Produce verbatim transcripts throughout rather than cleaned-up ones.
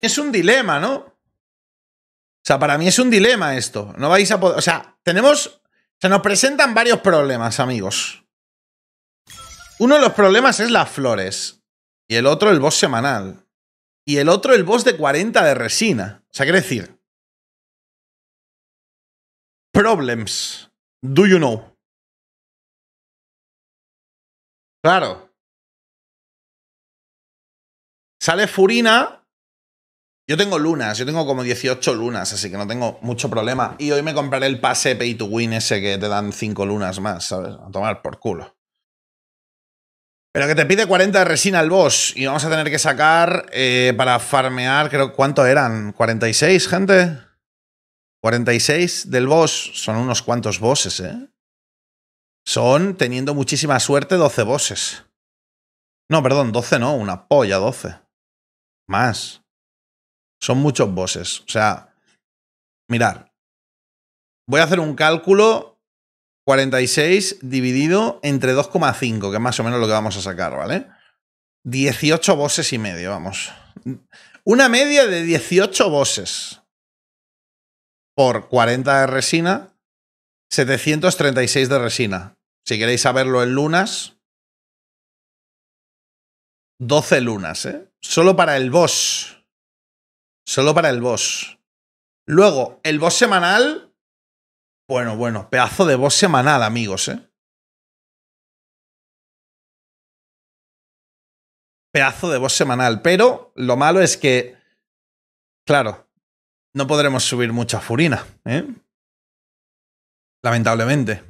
es un dilema, ¿no? O sea, para mí es un dilema esto. No vais a poder... O sea, tenemos... Se nos presentan varios problemas, amigos. Uno de los problemas es las flores. Y el otro, el boss semanal. Y el otro, el boss de cuarenta de resina. O sea, quiere decir... Problems. Do you know? Claro. Sale Furina. Yo tengo lunas, yo tengo como dieciocho lunas, así que no tengo mucho problema. Y hoy me compraré el pase Pay to Win ese que te dan cinco lunas más, ¿sabes? A tomar por culo. Pero que te pide cuarenta de resina el boss. Y vamos a tener que sacar eh, para farmear, creo, ¿cuánto eran? ¿cuarenta y seis, gente? cuarenta y seis del boss. Son unos cuantos bosses, ¿eh? Son, teniendo muchísima suerte, doce bosses. No, perdón, doce no, una polla, doce. Más. Son muchos bosses. O sea, mirad. Voy a hacer un cálculo cuarenta y seis dividido entre dos coma cinco, que es más o menos lo que vamos a sacar, ¿vale? dieciocho bosses y medio, vamos. Una media de dieciocho bosses por cuarenta de resina, setecientos treinta y seis de resina. Si queréis saberlo en lunas... doce lunas, ¿eh? Solo para el boss. Solo para el boss. Luego, el boss semanal... Bueno, bueno, pedazo de boss semanal, amigos, ¿eh? Pedazo de boss semanal. Pero lo malo es que... Claro, no podremos subir mucha Furina, ¿eh? Lamentablemente.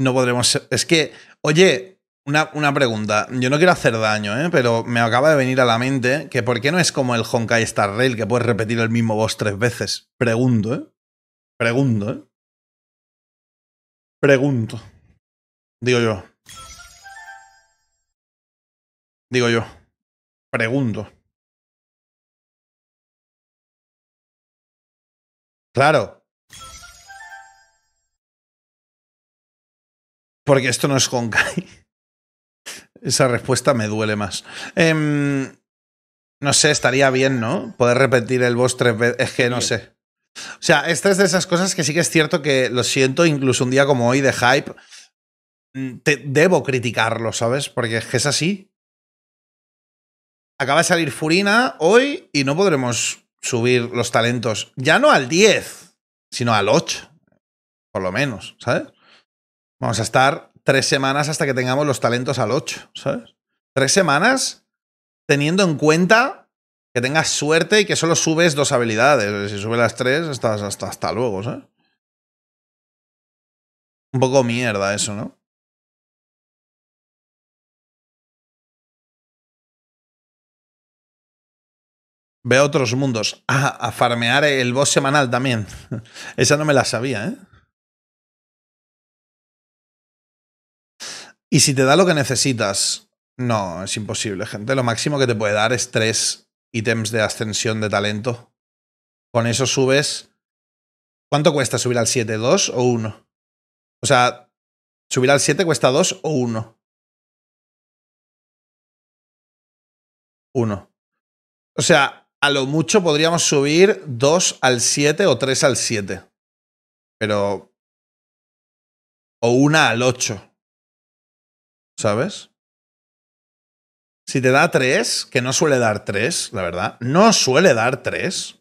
No podremos... Es que, oye... Una, una pregunta. Yo no quiero hacer daño, ¿eh? Pero me acaba de venir a la mente que ¿por qué no es como el Honkai Star Rail, que puedes repetir el mismo boss tres veces? Pregunto, ¿eh? Pregunto, ¿eh? Pregunto. Digo yo. Digo yo. Pregunto. Claro. Porque esto no es Honkai. Esa respuesta me duele más. Eh, no sé, estaría bien, ¿no? Poder repetir el boss tres veces. Es que no sé. O sea, esta es de esas cosas que sí que es cierto que, lo siento, incluso un día como hoy de hype, te debo criticarlo, ¿sabes? Porque es que es así. Acaba de salir Furina hoy y no podremos subir los talentos. Ya no al diez, sino al ocho. Por lo menos, ¿sabes? Vamos a estar... Tres semanas hasta que tengamos los talentos al ocho, ¿sabes? Tres semanas teniendo en cuenta que tengas suerte y que solo subes dos habilidades. Si subes las tres, hasta, hasta, hasta luego, ¿sabes? Un poco mierda eso, ¿no? Veo otros mundos. Ah, a farmear el boss semanal también. Esa no me la sabía, ¿eh? Y si te da lo que necesitas, no, es imposible, gente. Lo máximo que te puede dar es tres ítems de ascensión de talento. Con eso subes... ¿Cuánto cuesta subir al siete? ¿dos o uno? O sea, subir al siete cuesta dos o uno. uno. O sea, a lo mucho podríamos subir dos al siete o tres al siete. Pero... O uno al ocho. ¿Sabes? Si te da tres, que no suele dar tres, la verdad. No suele dar tres.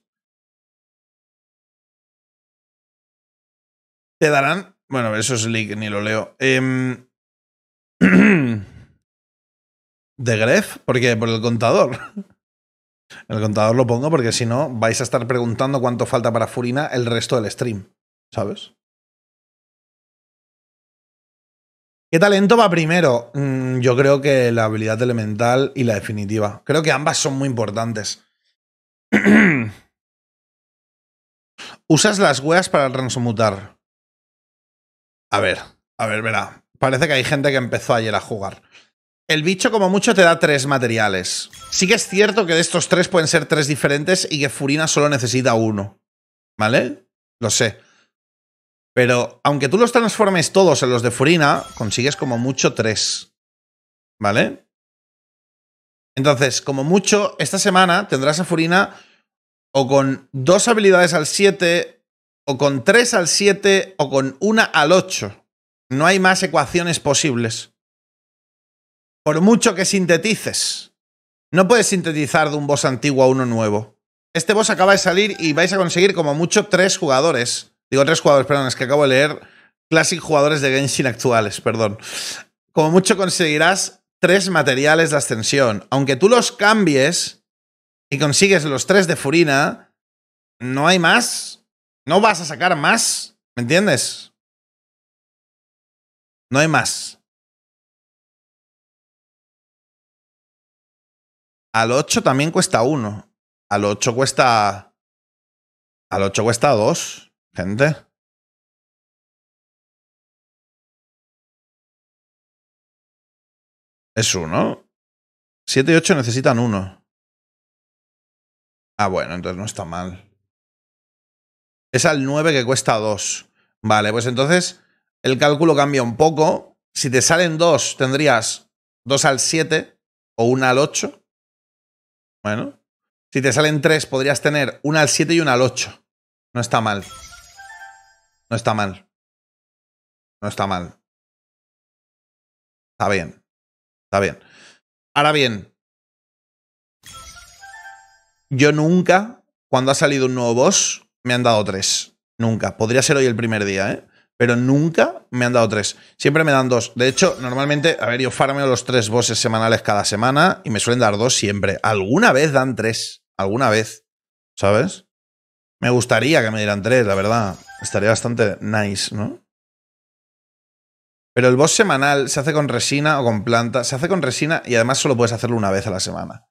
Te darán... Bueno, eso es leak, ni lo leo. Eh... ¿De Grefg? ¿Por qué? Por el contador. El contador lo pongo porque si no vais a estar preguntando cuánto falta para Furina el resto del stream. ¿Sabes? ¿Qué talento va primero? Yo creo que la habilidad elemental y la definitiva. Creo que ambas son muy importantes. Usas las weas para transmutar. A ver, a ver, verá. Parece que hay gente que empezó ayer a jugar. El bicho como mucho te da tres materiales. Sí que es cierto que de estos tres pueden ser tres diferentes y que Furina solo necesita uno. ¿Vale? Lo sé. Pero aunque tú los transformes todos en los de Furina, consigues como mucho tres. ¿Vale? Entonces, como mucho, esta semana tendrás a Furina o con dos habilidades al siete, o con tres al siete, o con una al ocho. No hay más ecuaciones posibles. Por mucho que sintetices. No puedes sintetizar de un boss antiguo a uno nuevo. Este boss acaba de salir y vais a conseguir como mucho tres jugadores. Digo tres jugadores, perdón, es que acabo de leer Classic jugadores de Genshin actuales, perdón. Como mucho conseguirás tres materiales de ascensión. Aunque tú los cambies y consigues los tres de Furina, no hay más. No vas a sacar más. ¿Me entiendes? No hay más. Al ocho también cuesta uno. Al ocho cuesta... Al ocho cuesta dos, gente. Es uno. siete y ocho necesitan uno. Ah, bueno, entonces no está mal. Es al nueve que cuesta dos. Vale, pues entonces el cálculo cambia un poco. Si te salen dos, tendrías dos al siete o uno al ocho. Bueno. Si te salen tres, podrías tener uno al siete y uno al ocho. No está mal. No está mal. No está mal. Está bien. Está bien. Ahora bien. Yo nunca, cuando ha salido un nuevo boss, me han dado tres. Nunca. Podría ser hoy el primer día, ¿eh? Pero nunca me han dado tres. Siempre me dan dos. De hecho, normalmente, a ver, yo farmeo los tres bosses semanales cada semana y me suelen dar dos siempre. Alguna vez dan tres. Alguna vez. ¿Sabes? Me gustaría que me dieran tres, la verdad. Estaría bastante nice, ¿no? Pero el boss semanal se hace con resina o con planta. Se hace con resina y además solo puedes hacerlo una vez a la semana.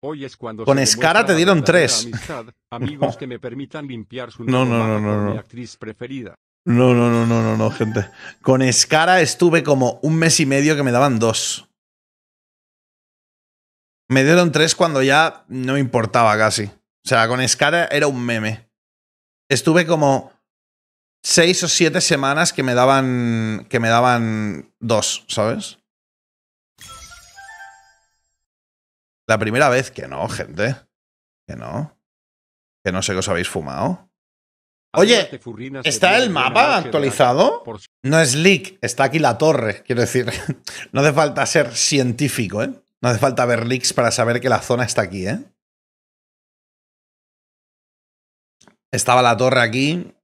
Hoy es cuando con Escara te dieron tres. Amistad, amigos no. Que me permitan limpiar su no, no, no, no, no. Mi actriz preferida. No, no, no, no, no, no, gente. Con Escara estuve como un mes y medio que me daban dos. Me dieron tres cuando ya no me importaba casi. O sea, con Escara era un meme. Estuve como seis o siete semanas que me daban que me daban dos, ¿sabes? La primera vez que no, gente. Que no. Que no sé qué os habéis fumado. Oye, ¿está el mapa actualizado? No es leak, está aquí la torre, quiero decir. No hace falta ser científico, ¿eh? No hace falta ver leaks para saber que la zona está aquí, ¿eh? Estaba la torre aquí.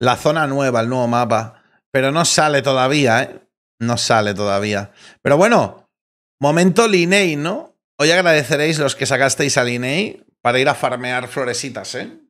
La zona nueva, el nuevo mapa. Pero no sale todavía, ¿eh? No sale todavía. Pero bueno, momento Linney, ¿no? Hoy agradeceréis los que sacasteis a Linney para ir a farmear florecitas, ¿eh?